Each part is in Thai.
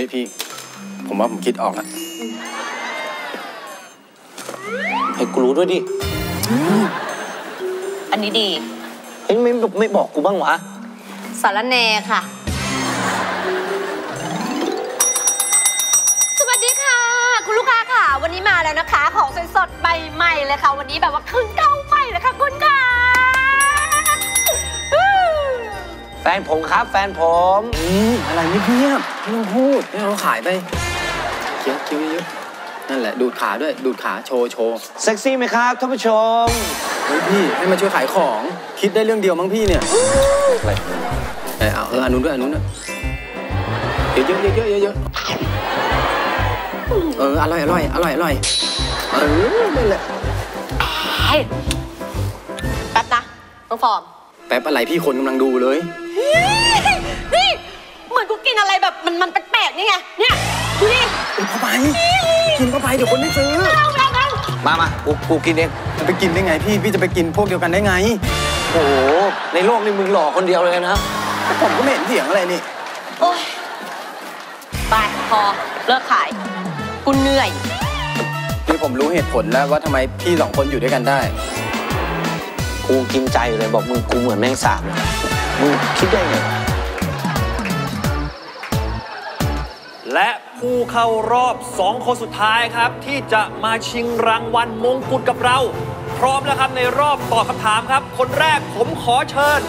ฮ้ยพี่ผมว่าผมคิดออกละให้กูรู้ด้วยดิอันนี้ดีเฮ้ยไม่บอกกูบ้างวะสารแนค่ะสวัสดีค่ะคุณลูกค้าค่ะวันนี้มาแล้วนะคะของสดๆใหม่ๆเลยค่ะวันนี้แบบว่าขึ้นเก้าใหม่เลยค่ะคุณค่ะแฟนผมครับแฟนผมอะไรเงียบๆไม่ต้องพูดไม่ต้องขายไปเคี้ยวคิ้วเยอะนั่นแหละดูดขาด้วยดูดขาโชว์เซ็กซี่ไหมครับท่านผู้ชมพี่ให้มาช่วยขายของคิดได้เรื่องเดียวมั้งพี่เนี่ยอะไรเอาอันนู้นด้วยอันนู้นด้วยเยอะอร่อยนั่นแหละแป๊บนะต้องฟอร์มแป๊บอะไรพี่คนกำลังดูเลยนี่เหมือนกูกินอะไรแบบมันแปลกๆนี่ไงเนี่ยดูดิเข้าไปกินเข้าไปเดี๋ยวคนไม่ซื้อมากูกินเองจะไปกินได้ไงพี่จะไปกินพวกเดียวกันได้ไงโอ้โหในโลกนี้มึงหล่อคนเดียวเลยนะผมก็ไม่เห็นเถียงอะไรนี่โอ๊ยไปพอเลิกขายกูเหนื่อยพี่ผมรู้เหตุผลแล้วว่าทำไมพี่สองคนอยู่ด้วยกันได้กูกินใจเลยบอกมึงกูเหมือนแมงสาบมึงคิดได้ไงและผู้เข้ารอบ2คนสุดท้ายครับที่จะมาชิงรางวัลมงกุฎกับเราพร้อมแล้วครับในรอบตอบคำถามครับคนแรกผมขอเชิญ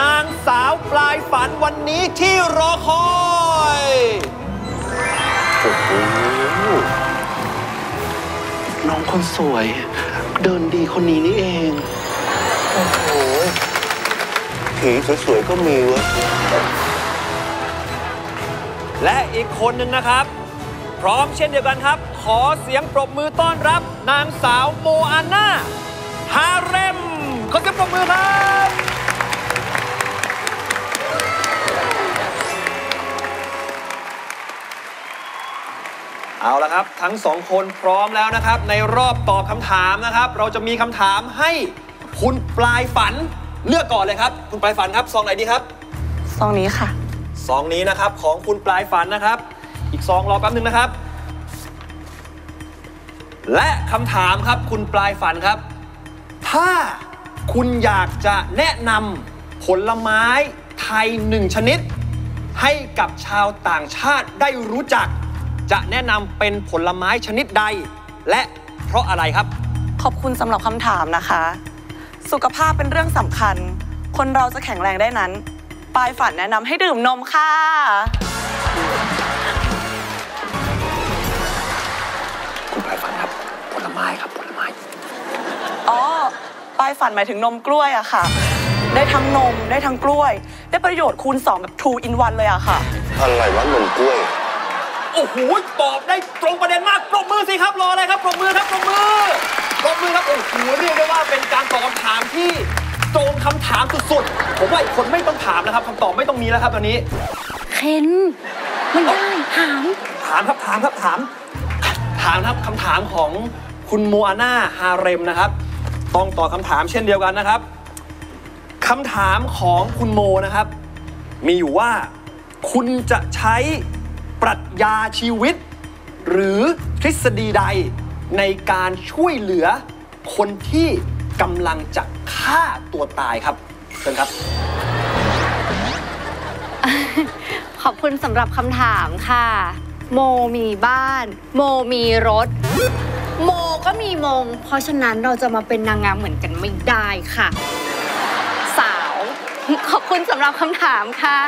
นางสาวปลายฝันวันนี้ที่รอคอยโอ้โหน้องคนสวยเดินดีคนนี้นี่เองโอ้โหผีสวยๆก็มีวะและอีกคนหนึ่งนะครับพร้อมเช่นเดียวกันครับขอเสียงปรบมือต้อนรับนางสาวโมอาน่าฮาเร็มขอเสียงปรบมือครับเอาละครับทั้งสองคนพร้อมแล้วนะครับในรอบตอบคำถามนะครับเราจะมีคำถามให้คุณปลายฝันเลือกก่อนเลยครับคุณปลายฝันครับซองไหนดีครับซองนี้ค่ะซองนี้นะครับของคุณปลายฝันนะครับอีกซองรอแป๊บนึงนะครับและคำถามครับคุณปลายฝันครับถ้าคุณอยากจะแนะนำผลไม้ไทยหนึ่งชนิดให้กับชาวต่างชาติได้รู้จักจะแนะนำเป็นผลไม้ชนิดใดและเพราะอะไรครับขอบคุณสำหรับคำถามนะคะสุขภาพเป็นเรื่องสำคัญคนเราจะแข็งแรงได้นั้นปลายฝันแนะนำให้ดื่มนมค่ะคุณปลายฝันครับผลไม้ครับผลไม้อ๋อปลายฝันหมายถึงนมกล้วยอะค่ะได้ทั้งนมได้ทั้งกล้วยได้ประโยชน์คูณ2แบบ 2 in 1 เลยอะค่ะอะไรวะนมกล้วยโอ้โหตอบได้ตรงประเด็นมากปรบมือสิครับรออะไรครับปรบมือครับปรบมือครับโอ้โหเรียกได้ว่าเป็นการตอบคำถามที่ตรงคำถามสุดๆผมว่าอีกคนไม่ต้องถามนะครับคำตอบไม่ต้องมีแล้วครับตอนนี้เค้นไม่ได้ถามครับคำถามของคุณโมอาน่าฮาเร็มนะครับต้องตอบคำถามเช่นเดียวกันนะครับคำถามของคุณโมนะครับมีอยู่ว่าคุณจะใช้ปรัชญาชีวิตหรือทฤษฎีใดในการช่วยเหลือคนที่กำลังจะฆ่าตัวตายครับเชิญครับขอบคุณสำหรับคำถามค่ะโมมีบ้านโมมีรถโมก็มีมงเพราะฉะนั้นเราจะมาเป็นนางงามเหมือนกันไม่ได้ค่ะสาวขอบคุณสำหรับคำถามค่ะ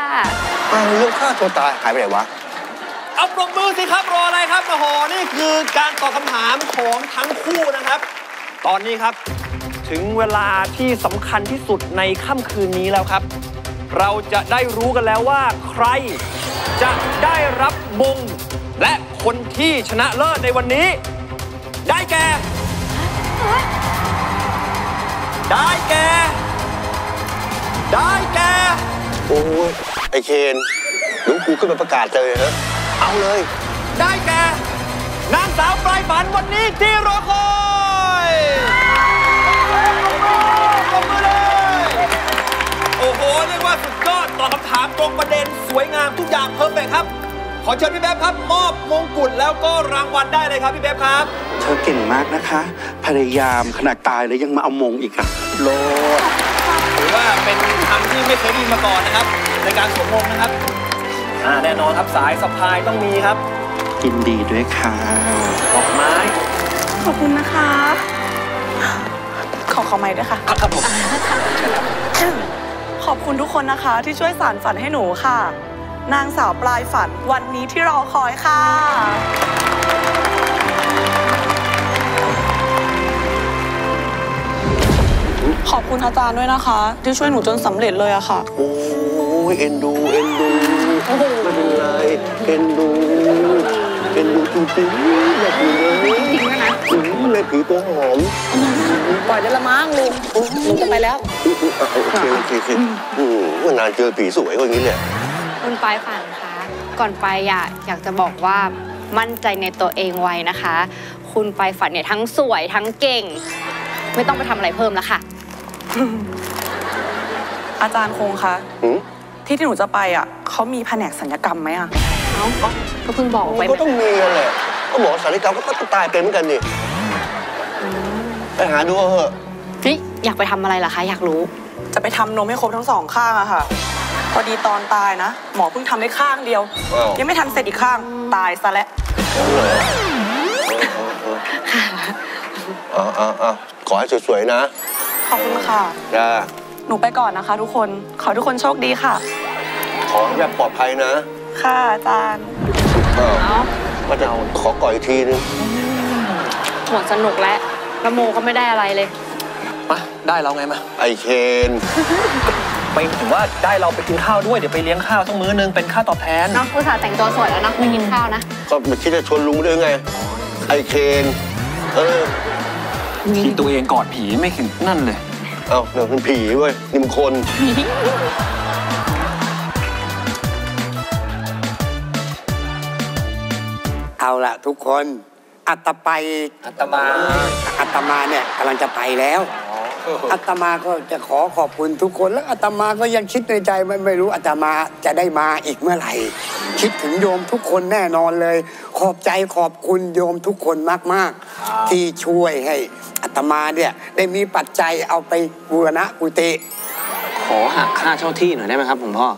เรื่องฆ่าตัวตายหายไปไหนวะเอาปรบมือสิครับรออะไรครับโอ้โหนี่คือการตอบคำถามของทั้งคู่นะครับตอนนี้ครับถึงเวลาที่สำคัญที่สุดในค่ำคืนนี้แล้วครับเราจะได้รู้กันแล้วว่าใครจะได้รับมงและคนที่ชนะเลิศในวันนี้ได้แก่โอ้ยไอเคนลุงกูขึ้นมาประกาศเลยนะเอาเลยได้แก่นางสาวปลายฝันวันนี้ที่รอคอยปรบมือเลยโอ้โหเรียกว่าสุดยอดตอบคำถามตรงประเด็นสวยงามทุกอย่างเพอร์เฟคครับข อเชิญพี่แบ๊บครับมอบมงกุฎแล้วก็รางวัลได้เลยครับพี่แบ๊บครับเธอเก่งมากนะคะพยายามขนาดตายแล้วยังมาเอามงอีกครับโลดถือว่าเป็นคำที่ไม่เคยได้ยินมาก่อนนะครับในการสวมมงนะครับแน่นอนครับสายสะพายต้องมีครับยินดีด้วยค่ะดอกไม้ขอบคุณนะคะขอไม้ด้วยค่ะครับผมขอบคุณทุกคนนะคะที่ช่วยสานฝันให้หนูค่ะนางสาวปลายฝันวันนี้ที่รอคอยค่ะขอบคุณอาจารย์ด้วยนะคะที่ช่วยหนูจนสำเร็จเลยอะค่ะโอ้ยเอ็นดูไม่เป็นไรเอ็นดูจริงๆแบบนี้จริงนะเลยผีตัวหอมปล่อยได้ละมั้งลุงจะไปแล้วโอเคว่านานเจอผีสวยกว่านี้เนี่ยคุณปลายฝันคะก่อนไปอยากจะบอกว่ามั่นใจในตัวเองไว้นะคะคุณปลายฝันเนี่ยทั้งสวยทั้งเก่งไม่ต้องไปทำอะไรเพิ่มแล้วค่ะอาจารย์คงคะที่หนูจะไปเขามีแผนกศัลยกรรมไหมก็เพิ่งบอกไปก็ต้องมีแหละก็หมอศัลยกรรมก็ตายเป็นเหมือนกันนี่ไปหาดูเหอะพี่อยากไปทำอะไรล่ะคะอยากรู้จะไปทำนมให้ครบทั้งสองข้างค่ะพอดีตอนตายนะหมอเพิ่งทำได้ข้างเดียวยังไม่ทันเสร็จอีกข้างตายซะแล้วขอให้สวยๆนะขอบคุณค่ะหนูไปก่อนนะคะทุกคนขอทุกคนโชคดีค่ะขอแบบปลอดภัยนะค่ะอาจารย์มาจะขอก่ออีกทีนึงหมดสนุกแล้วละโมก็ไม่ได้อะไรเลยมาได้เราไงมาไอเคนไปถึงว่าได้เราไปกินข้าวด้วยเดี๋ยวไปเลี้ยงข้าวทั้งมื้อนึงเป็นค่าตอบแทนเนาะผู้สาวแต่งตัวสวยแล้วนะไปกินข้าวนะก็ไม่คิดจะชวนลุงด้วยไงไอเคนที่ตัวเองกอดผีไม่ถึงนั่นเลยเอาเดี๋ยวเป็นผีเว้ยนี่มันคนเอาละทุกคนอาตมาเนี่ยกำลังจะไปแล้วอาตมาก็จะขอบคุณทุกคนแล้วอาตมาก็ยังคิดในใจไม่รู้อาตมาจะได้มาอีกเมื่อไหร่คิดถึงโยมทุกคนแน่นอนเลยขอบคุณโยมทุกคนมากๆที่ช่วยให้อาตมาเนี่ยได้มีปัจจัยเอาไปบูรณะกุฏิขอหักค่าเช่าที่หน่อยได้ไหมครับผมพ่อ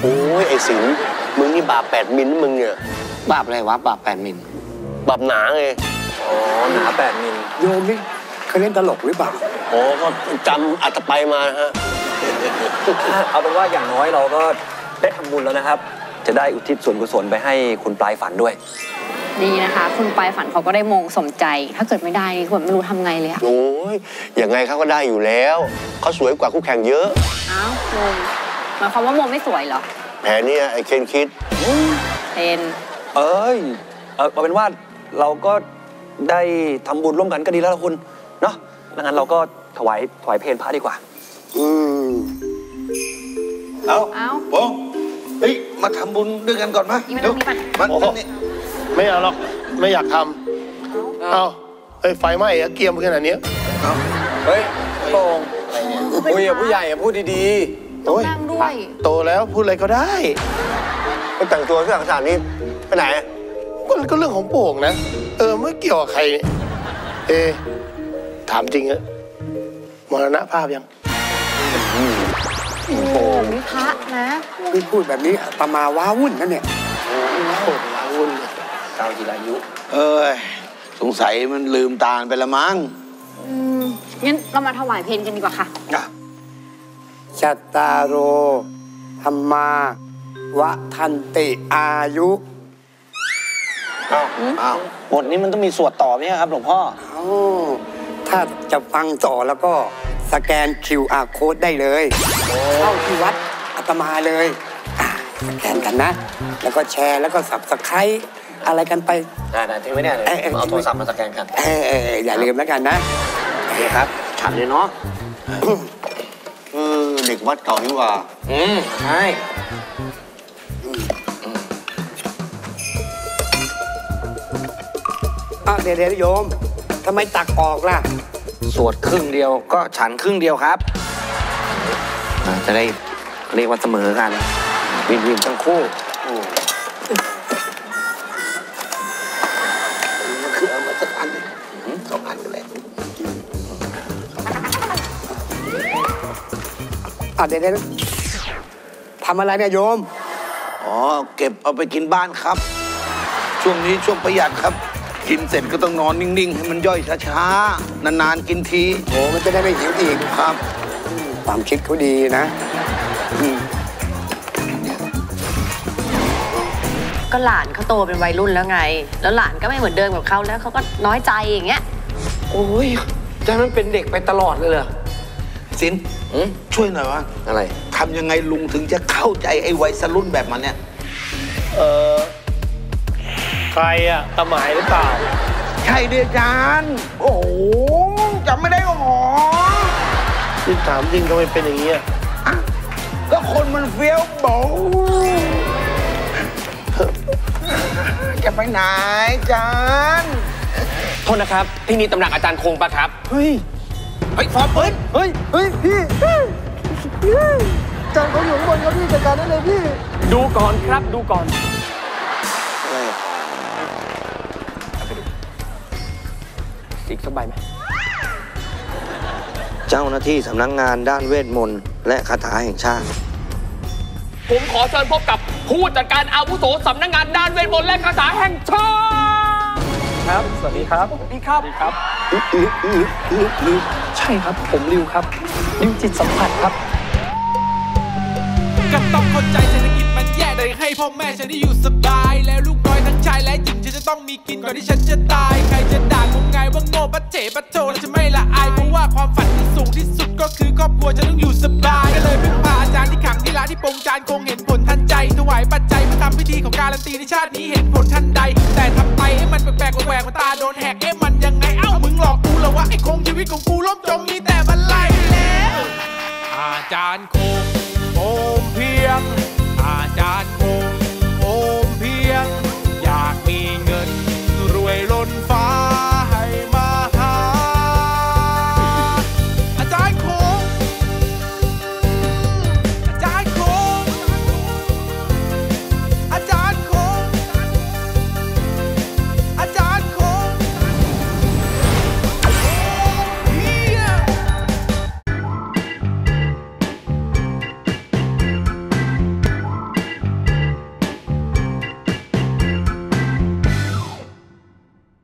โอ้ยไอ้สิงมึงนี่บาป8มิลมึงเนี่ยบาปอะไรวะบาป8มิลบาปหนาไงอ๋อหนา8มิลโยมนี่เคยเล่นตลกหรือเปล่าโอ้ก็จำอัตไปมาฮะเอาเป็นว่าอย่างน้อยเราก็ได้ทำบุญแล้วนะครับจะได้อุทิศส่วนกุศลไปให้คุณปลายฝันด้วยดีนะคะคุณปลายฝันเขาก็ได้มงสมใจถ้าเกิดไม่ได้ผมไม่รู้ทำไงเลยโอ้ยอย่างไงเขาก็ได้อยู่แล้วเขาสวยกว่าคู่แข่งเยอะอ้าวมงหมายความว่ามงไม่สวยเหรอแผลนี่ไอ้เคนคิดเคนเอาเป็นว่าเราก็ได้ทำบุญร่วมกันก็ดีแล้วคุณเนาะงั้นเราก็ถวายเพลพระดีกว่าเอาโป้เฮ้ยมาทำบุญด้วยกันก่อนมั้ยเดี๋ยวมันไม่เอาหรอกไม่อยากทำเอาเฮ้ยไฟไหม้เกรียมขนาดนี้เฮ้ยโป่งคุยกับผู้ใหญ่พูดดีๆโตแล้วพูดอะไรก็ได้ไปแต่งตัวที่สถานนี้ไปไหนก็เรื่องของโป่งนะไม่เกี่ยวกับใครถามจริงมรณะภาพยังโอ้นี่พระนะนี่พูดแบบนี้อาตมาว้าวุ่นนะเนี่ยว้าวุ่นเลยเจ้าจิรายุสงสัยมันลืมตาไปละมั้งงั้นเรามาถวายเพลกันดีกว่าค่ะจัตตาโรธรรมาวทันติอายุบทนี้มันต้องมีสวดต่อไหมครับหลวงพ่อถ้าจะฟังต่อแล้วก็สแกน QR Code ได้เลยเข้าที่วัดอาตมาเลยสแกนกันนะแล้วก็แชร์แล้วก็Subscribeอะไรกันไปได้ทิ้งไว้เนี่ยเอาโทรศัพท์มาสแกนกันอย่าลืมแล้วกันนะโอเคครับฉันเลยเนาะเด็กวัดเก่านี่ว่าใช่เดี๋ยวโยมทำไมตักออกล่ะสวดครึ่งเดียวก็ฉันครึ่งเดียวครับจะได้เรียกว่าเสมอกันวินวินทั้งคู่ เดี๋ยวทำอะไรเนี่ยโยมอ๋อเก็บเอาไปกินบ้านครับช่วงนี้ช่วงประหยัดครับกินเสร็จก็ต้องนอนนิ่งๆให้มันย่อยช้าๆนานๆกินทีโอ้มันจะได้ไม่หิวอีกครับความคิดเขาดีนะก็หลานเขาโตเป็นวัยรุ่นแล้วไงแล้วหลานก็ไม่เหมือนเดิมกับเขาแล้วเขาก็น้อยใจอย่างเงี้ยโอ้ยจะมันเป็นเด็กไปตลอดเลยเหรอสินช่วยหน่อยวะอะไรทำยังไงลุงถึงจะเข้าใจไอ้วัยรุ่นแบบมันเนี่ยใครอะตะหมายหรือเปล่าใช่เดียจานโอ้โหจำไม่ได้ก็หมอที่ถามจริงทำไมเป็นอย่างนี้อะก็คนมันเฟี้ยวโบจะไปไหนจานโทษนะครับที่นี่ตำหนักอาจารย์คงปะครับเฮ้ยเฮ้ยฟอร์เฮ้ยเฮ้ยเฮ้ยพี่อาจารย์เขาอยู่ข้างบนเขาพี่จัดการได้เลยพี่ดูก่อนครับดูก่อนอีกสักใบไหมเจ้าหน้าที่สำนักงานด้านเวทมนต์และคาถาแห่งชาติผมขอเชิญพบกับผู้จัดการอาวุโสสำนักงานด้านเวทมนต์และคาถาแห่งชาติครับสวัสดีครับพี่ครับพี่ครับลิวใช่ครับผมลิวครับลิวจิตสัมผัสครับก็ต้องเข้าใจเศรษฐกิจมันแย่เลยให้พ่อแม่ฉันได้อยู่สบายแล้วลูกน้อยทั้งชายและหญิงฉันจะต้องมีกินก่อนที่ฉันจะตายใครจะด่าผมไงว่าโง่ปะเฉปะโจและจะไม่ละอายเพราะว่าความฝันที่สูงที่สุดก็คือครอบครัวฉันต้องอยู่สบายก็เลยพึ่งพาอาจารย์ที่ขังที่ร้านที่ปงจานคงเห็นผลทันใจถวายปัจจัยเพื่อทำพิธีของการันตีในชาตินี้เห็นผลทันใดแต่ทำไปให้มันแปลกๆแหวกมันตาโดนแหกเอ๊ะมันยังไงเอ้ามึงหลอกกูเหรอวะไอ้คงชีวิตของกูล่มจมมีแต่บันไลแล้วอาจารย์คงโอมเพียงอาจารย์